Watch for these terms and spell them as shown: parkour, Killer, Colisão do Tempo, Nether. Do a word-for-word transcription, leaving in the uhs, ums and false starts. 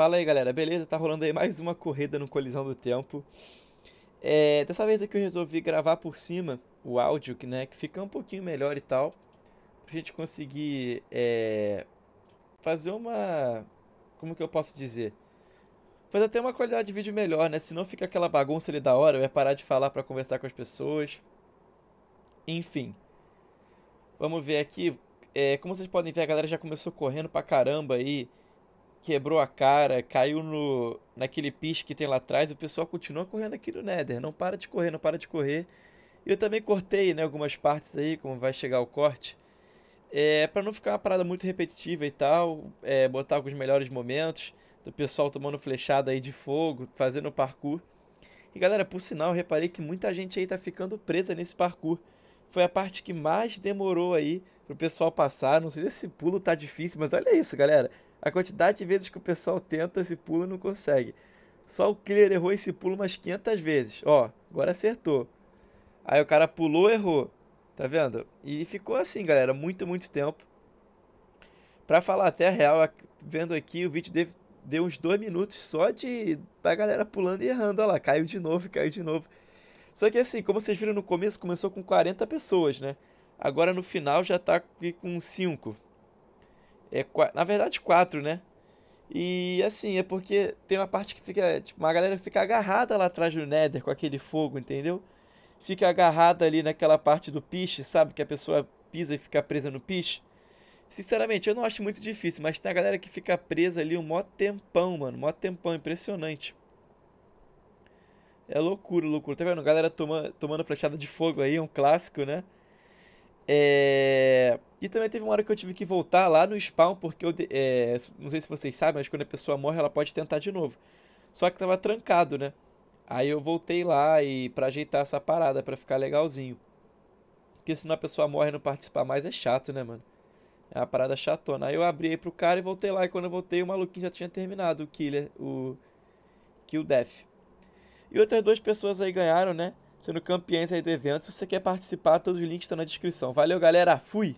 Fala aí, galera, beleza? Tá rolando aí mais uma corrida no Colisão do Tempo. É, dessa vez aqui eu resolvi gravar por cima o áudio, que, né, que fica um pouquinho melhor e tal, pra gente conseguir é, fazer uma... como que eu posso dizer? Fazer até uma qualidade de vídeo melhor, né? Senão fica aquela bagunça ali da hora, eu ia parar de falar pra conversar com as pessoas. Enfim. Vamos ver aqui. É, como vocês podem ver, a galera já começou correndo pra caramba aí. Quebrou a cara, caiu no, naquele piche que tem lá atrás. O pessoal continua correndo aqui no Nether. Não para de correr, não para de correr. Eu também cortei, né, algumas partes aí, como vai chegar o corte. É, para não ficar uma parada muito repetitiva e tal. É, botar alguns melhores momentos. Do pessoal tomando flechada aí de fogo, fazendo parkour. E galera, por sinal, eu reparei que muita gente aí tá ficando presa nesse parkour. Foi a parte que mais demorou aí pro pessoal passar. Não sei se esse pulo tá difícil, mas olha isso, galera. A quantidade de vezes que o pessoal tenta esse pulo e não consegue. Só o Killer errou esse pulo umas quinhentas vezes. Ó, agora acertou. Aí o cara pulou, errou. Tá vendo? E ficou assim, galera, muito, muito tempo. Pra falar até a real, vendo aqui, o vídeo deve, deu uns dois minutos só de da galera pulando e errando. Olha lá, caiu de novo, caiu de novo. Só que assim, como vocês viram no começo, começou com quarenta pessoas, né? Agora no final já tá com cinco. É, na verdade, quatro, né? E assim, é porque tem uma parte que fica... Tipo, uma galera fica agarrada lá atrás do Nether com aquele fogo, entendeu? Fica agarrada ali naquela parte do piche, sabe? Que a pessoa pisa e fica presa no piche. Sinceramente, eu não acho muito difícil, mas tem a galera que fica presa ali um mó tempão, mano. Mó tempão, impressionante. É loucura, loucura. Tá vendo? A galera toma, tomando flechada de fogo aí, é um clássico, né? É... E também teve uma hora que eu tive que voltar lá no spawn, porque eu... É... Não sei se vocês sabem, mas quando a pessoa morre, ela pode tentar de novo. Só que tava trancado, né? Aí eu voltei lá e pra ajeitar essa parada, pra ficar legalzinho. Porque senão a pessoa morre e não participar mais é chato, né, mano? É uma parada chatona. Aí eu abri aí pro cara e voltei lá. E quando eu voltei, o maluquinho já tinha terminado, o Killer, o... Kill Death. E outras duas pessoas aí ganharam, né? Sendo campeões aí do evento. Se você quer participar, todos os links estão na descrição. Valeu, galera. Fui!